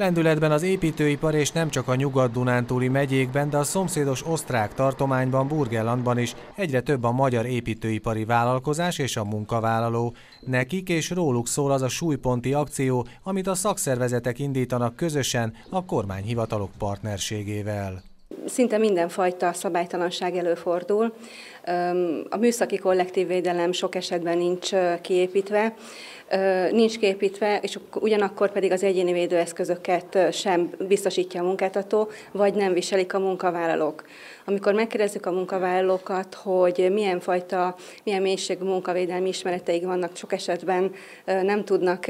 Lendületben az építőipar és nem csak a nyugat-dunántúli megyékben, de a szomszédos osztrák tartományban, Burgenlandban is egyre több a magyar építőipari vállalkozás és a munkavállaló. Nekik és róluk szól az a súlyponti akció, amit a szakszervezetek indítanak közösen a kormányhivatalok partnerségével. Szinte mindenfajta szabálytalanság előfordul. A műszaki kollektív védelem sok esetben nincs kiépítve, és ugyanakkor pedig az egyéni védőeszközöket sem biztosítja a munkáltató, vagy nem viselik a munkavállalók. Amikor megkérdezzük a munkavállalókat, hogy milyen mélységű munkavédelmi ismereteik vannak, sok esetben nem tudnak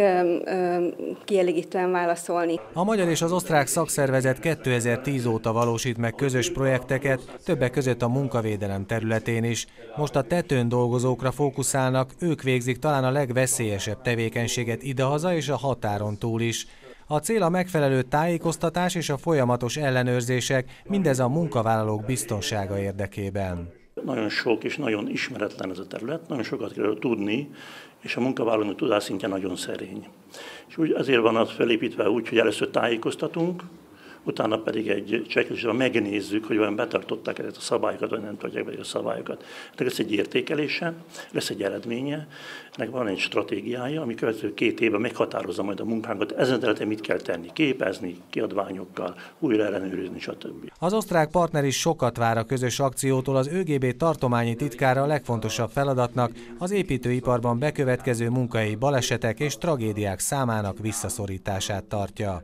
kielégítően válaszolni. A magyar és az osztrák szakszervezet 2010 óta valósít meg közös projekteket, többek között a munkavédelem területén is. Most a tetőn dolgozókra fókuszálnak, ők végzik talán a legveszélyesebb tevékenységet idehaza és a határon túl is. A cél a megfelelő tájékoztatás és a folyamatos ellenőrzések, mindez a munkavállalók biztonsága érdekében. Nagyon sok és nagyon ismeretlen ez a terület, nagyon sokat kell tudni, és a munkavállalói tudásszintje nagyon szerény. És úgy azért van az felépítve úgy, hogy először tájékoztatunk, utána pedig egy checklistben megnézzük, hogy olyan betartották ezeket a szabályokat, vagy nem tartják be a szabályokat. Ennek lesz egy értékelése, lesz egy eredménye, ennek van egy stratégiája, ami következő 2 évben meghatározza majd a munkánkat. Ezen területen mit kell tenni, képezni, kiadványokkal, újra ellenőrizni, stb. Az osztrák partner is sokat vár a közös akciótól, az ÖGB tartományi titkára a legfontosabb feladatnak az építőiparban bekövetkező munkahelyi balesetek és tragédiák számának visszaszorítását tartja.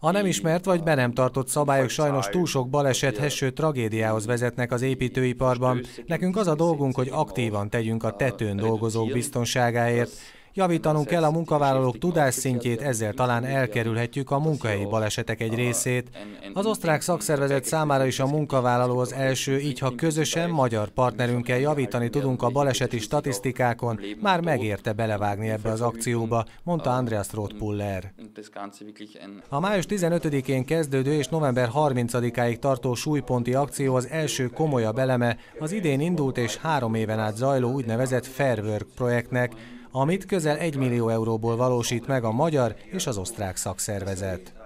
A nem ismert vagy be nem tartott szabályok sajnos túl sok balesethez, sőt tragédiához vezetnek az építőiparban. Nekünk az a dolgunk, hogy aktívan tegyünk a tetőn dolgozók biztonságáért. Javítanunk kell a munkavállalók tudásszintjét, ezzel talán elkerülhetjük a munkahelyi balesetek egy részét. Az osztrák szakszervezet számára is a munkavállaló az első, így ha közösen magyar partnerünkkel javítani tudunk a baleseti statisztikákon, már megérte belevágni ebbe az akcióba, mondta Andreas Roth-Puller. A május 15-én kezdődő és november 30-áig tartó súlyponti akció az első komolyabb eleme az idén indult és 3 éven át zajló úgynevezett Fair Work projektnek, amit közel 1 millió euróból valósít meg a magyar és az osztrák szakszervezet.